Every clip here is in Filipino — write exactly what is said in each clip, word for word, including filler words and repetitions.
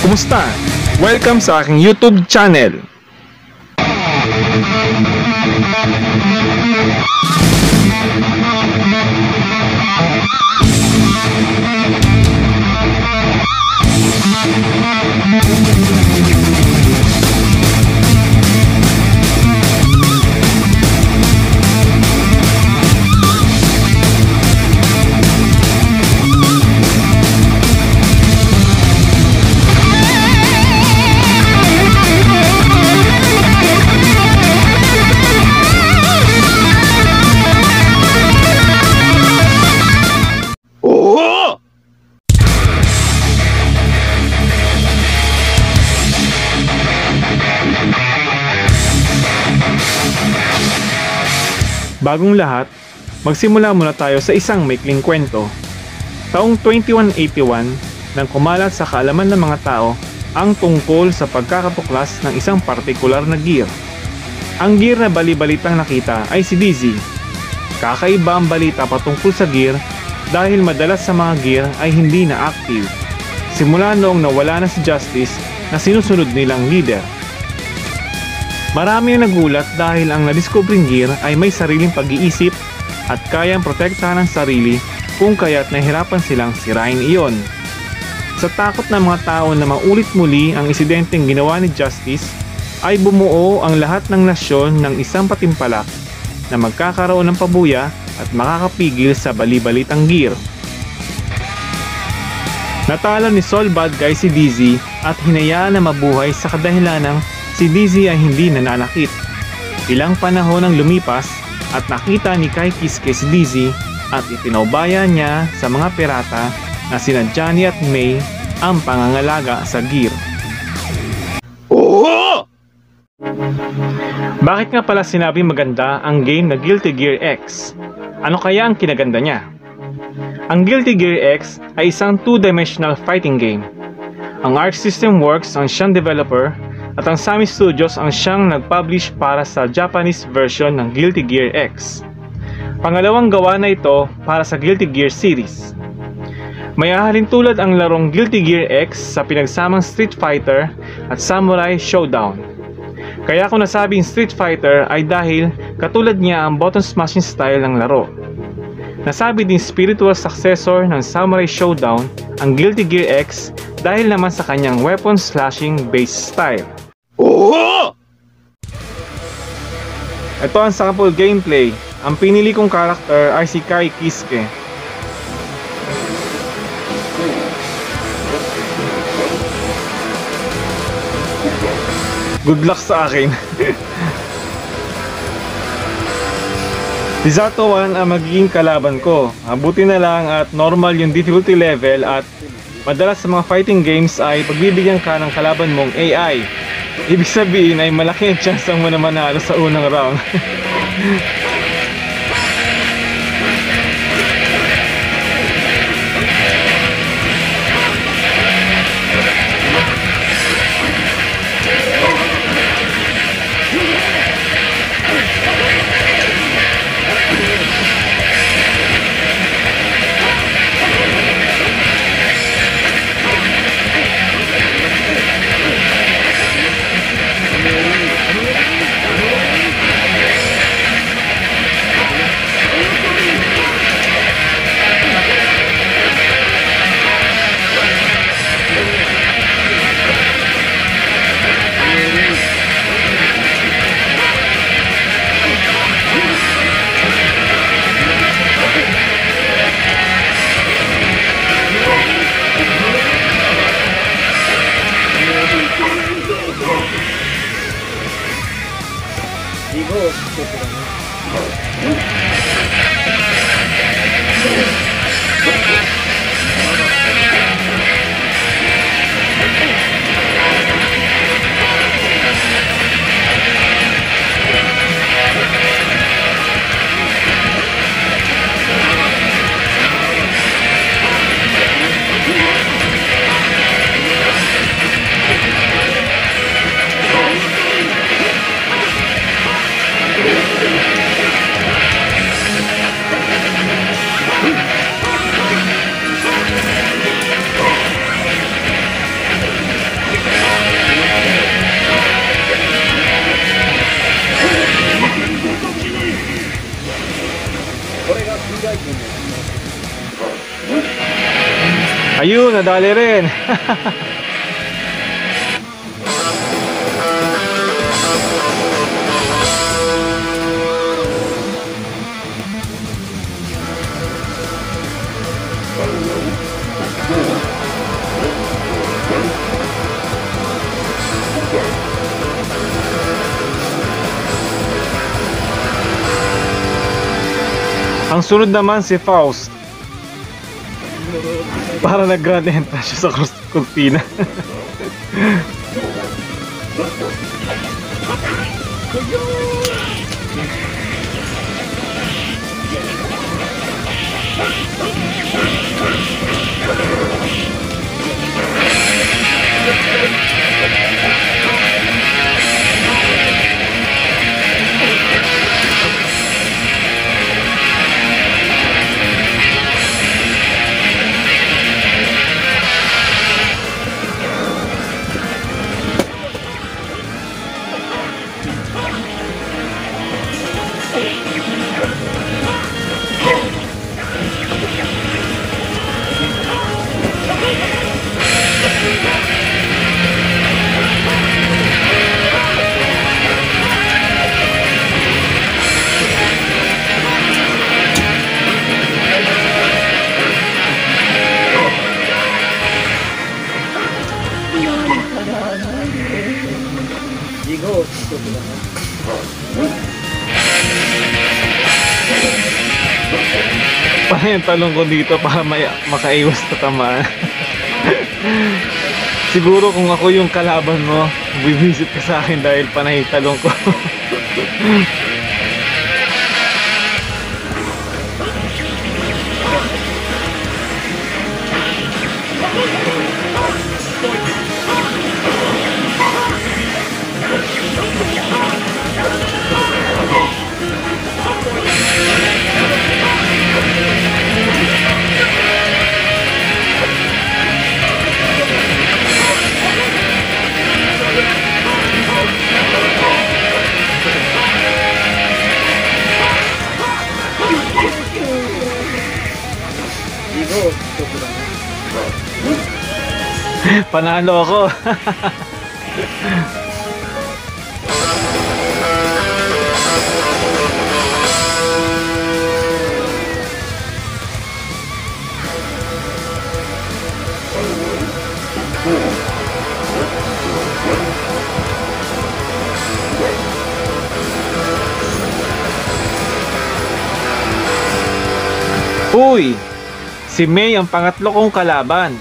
Kumusta? Welcome sa aking YouTube channel. Bagong lahat, magsimula muna tayo sa isang maikling kwento. Taong twenty-one eighty-one, nang kumalat sa kaalaman ng mga tao ang tungkol sa pagkakatuklas ng isang partikular na gear. Ang gear na balibalitang nakita ay si Dizzy. Kakaiba ang balita patungkol sa gear dahil madalas sa mga gear ay hindi na active. Simula noong nawala na si Justice na sinusunod nilang leader. Marami ang nagulat dahil ang nadiskubring gear ay may sariling pag-iisip at kayang protektahan ang sarili kung kaya't nahirapan silang sirain iyon. Sa takot ng mga tao na maulit muli ang insidenteng ginawa ni Justice, ay bumuo ang lahat ng nasyon ng isang patimpalak na magkakaroon ng pabuya at makakapigil sa balibalitang gear. Natalo ni Sol Badguy si Dizzy at hinayaan na mabuhay sa kadahilan ng si Dizzy ay hindi nananakit. Ilang panahon ang lumipas at nakita ni Ky Kiske si Dizzy at ipinaubaya niya sa mga pirata na sina Johnny at May ang pangangalaga sa gear. Oo! Bakit nga pala sinabi maganda ang game na Guilty Gear X? Ano kaya ang kinaganda niya? Ang Guilty Gear X ay isang two-dimensional fighting game. Ang Arc System Works ang siyang developer at ang Sammy Studios ang siyang nag-publish para sa Japanese version ng Guilty Gear X. Pangalawang gawa na ito para sa Guilty Gear series. May ahalin tulad ang larong Guilty Gear X sa pinagsamang Street Fighter at Samurai Shodown. Kaya kung nasabing Street Fighter ay dahil katulad niya ang button smashing style ng laro. Nasabi din spiritual successor ng Samurai Shodown ang Guilty Gear X dahil naman sa kanyang weapon slashing base style. Oo! Ito ang sample gameplay. Ang pinili kong karakter ay si Ky Kiske. Good luck sa akin. Si Zato One ang magiging kalaban ko. Buti na lang at normal yung difficulty level at madalas sa mga fighting games ay pagbibigyan ka ng kalaban mong A I. Ibig sabihin ay malaki ang chance ang mananalo sa unang round. Ayun, nadali rin. Ang sunod naman si Faust. Para nag-grand entrance siya sa kurtina. Yung talong ko dito para may makaiwas na tamaan. Siguro kung ako yung kalaban mo, bibisit ka sa akin dahil panay talong ko. Panalo ako. Uy! Si May ang pangatlo kong kalaban.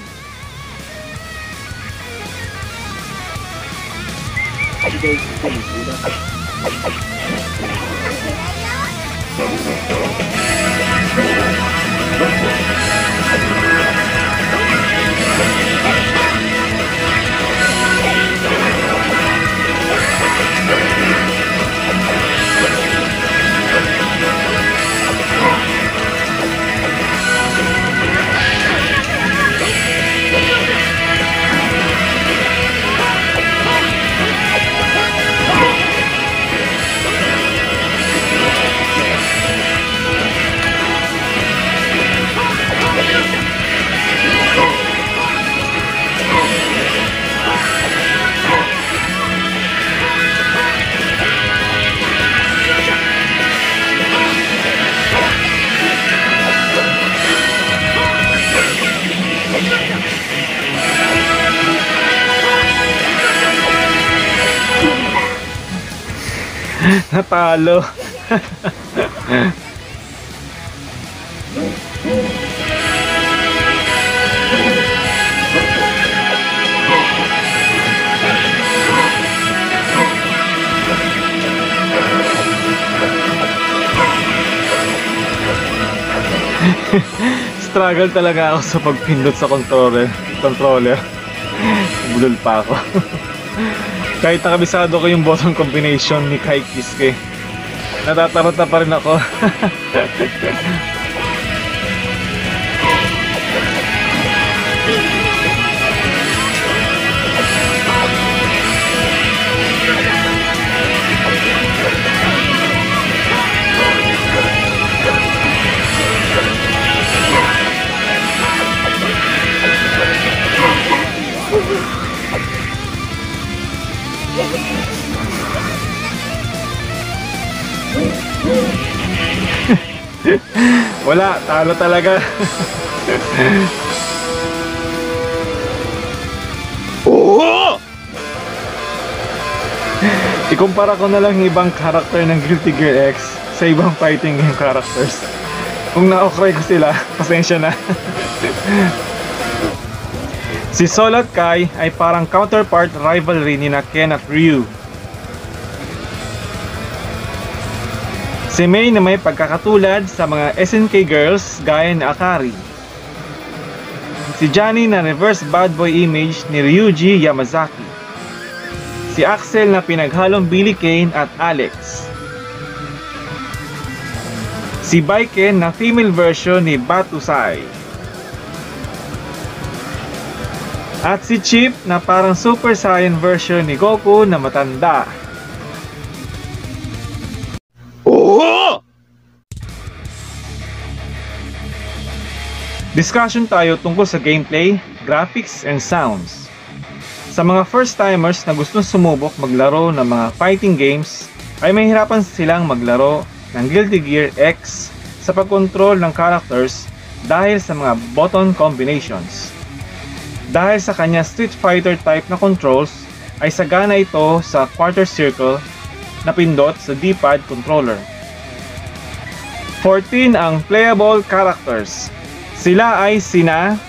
Natalo. Struggle talaga ako sa pagpindot sa controller. Controller. Bulol pa ako. Kahit nakabisado ko yung bottom combination ni Ky Kiske, natatarot na pa rin ako. Wala, talo talaga. Oo! Ikumpara ko na lang ibang karakter ng Guilty Gear X sa ibang fighting game characters. Kung na-okray ko sila, pasensya na. Si Sol at Ky ay parang counterpart rivalry ni na Ken at Ryu. Si May na may pagkakatulad sa mga S N K girls gaya ni Akari. Si Johnny na reverse bad boy image ni Ryuji Yamazaki. Si Axel na pinaghalong Billy Kane at Alex. Si Baiken na female version ni Batu Sai. At si Chip na parang Super Saiyan version ni Goku na matanda. Oo! Discussion tayo tungkol sa gameplay, graphics, and sounds. Sa mga first-timers na gustong sumubok maglaro ng mga fighting games, ay mahihirapan silang maglaro ng Guilty Gear X sa pagkontrol ng characters dahil sa mga button combinations. Dahil sa kanya Street Fighter type na controls, ay sagana ito sa quarter circle na pindot sa D-pad controller. fourteen ang playable characters. Sila ay Sina,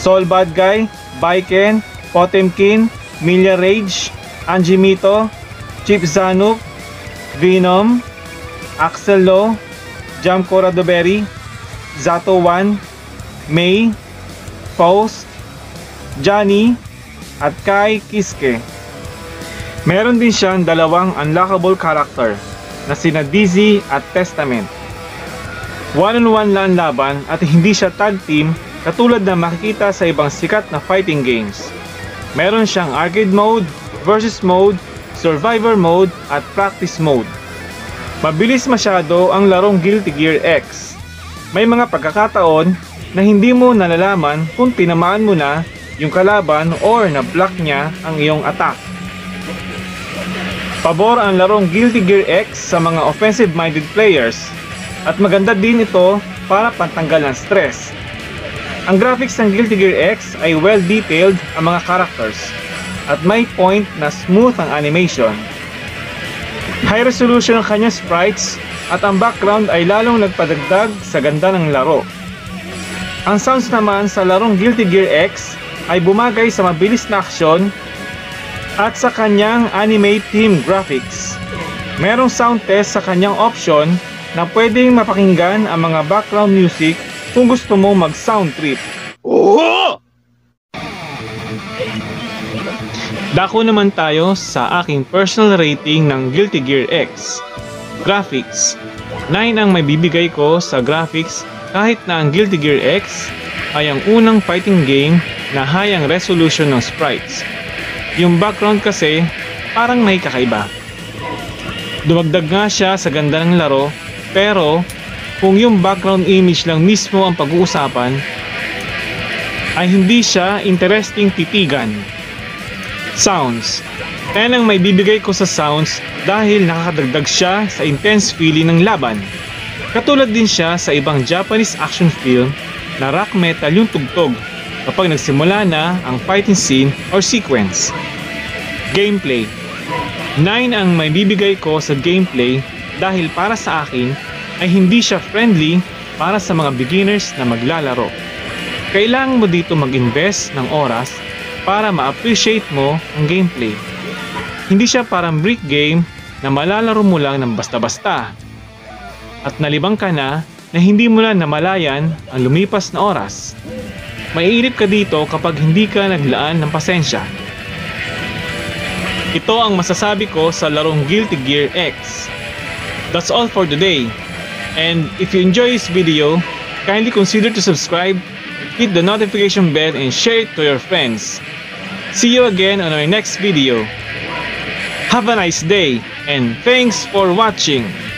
Sol Badguy, Baiken, Potemkin, Milya Rage, Anjimito, Chip Zanuk, Venom, Axel Lowe, Jamcora Doberi, Zato One, May, Faust, Johnny, at Ky Kiske. Meron din siyang dalawang unlockable character na sina Dizzy at Testament. One-on-one lang laban at hindi siya tag team katulad na makikita sa ibang sikat na fighting games. Meron siyang arcade mode, versus mode, survivor mode, at practice mode. Mabilis masyado ang larong Guilty Gear X. May mga pagkakataon na hindi mo nalalaman kung tinamaan mo na yung kalaban or na-block niya ang iyong attack. Pabor ang larong Guilty Gear X sa mga offensive-minded players at maganda din ito para pantanggal ng stress. Ang graphics ng Guilty Gear X ay well-detailed ang mga characters at may point na smooth ang animation. High resolution ang kanyang sprites at ang background ay lalong nagpadagdag sa ganda ng laro. Ang sounds naman sa larong Guilty Gear X ay bumagay sa mabilis na aksyon at sa kanyang anime theme graphics. Merong sound test sa kanyang option na pwedeng mapakinggan ang mga background music kung gusto mo mag sound trip. Oo! Dako naman tayo sa aking personal rating ng Guilty Gear X. Graphics. nine ang may bibigay ko sa graphics. Kahit na ang Guilty Gear X ay ang unang fighting game na high ang resolution ng sprites. Yung background kasi parang may kakaiba. Dumagdag nga siya sa ganda ng laro, pero kung yung background image lang mismo ang pag-uusapan, ay hindi siya interesting titigan. Sounds. ten ang may bibigay ko sa sounds dahil nakakadagdag siya sa intense feeling ng laban. Katulad din siya sa ibang Japanese action film na rock metal yung tugtog kapag nagsimula na ang fighting scene or sequence. Gameplay. nine ang may bibigay ko sa gameplay dahil para sa akin ay hindi siya friendly para sa mga beginners na maglalaro. Kailangan mo dito mag-invest ng oras para ma-appreciate mo ang gameplay. Hindi siya parang brick game na malalaro mo lang ng basta-basta. At nalibang ka na na hindi mo na namalayan ang lumipas na oras. Maiirip ka dito kapag hindi ka naglaan ng pasensya. Ito ang masasabi ko sa larong Guilty Gear X. That's all for today. And if you enjoy this video, kindly consider to subscribe, hit the notification bell, and share it to your friends. See you again on our next video. Have a nice day, and thanks for watching!